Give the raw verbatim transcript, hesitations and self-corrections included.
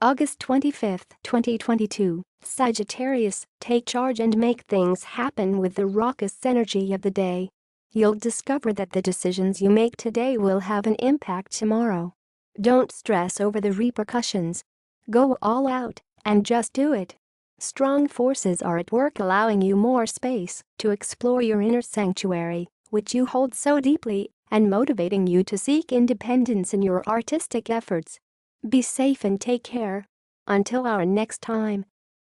August twenty-fifth, twenty twenty-two, Sagittarius, take charge and make things happen with the raucous energy of the day. You'll discover that the decisions you make today will have an impact tomorrow. Don't stress over the repercussions. Go all out and just do it. Strong forces are at work, allowing you more space to explore your inner sanctuary, which you hold so deeply, and motivating you to seek independence in your artistic efforts. Be safe and take care. Until our next time.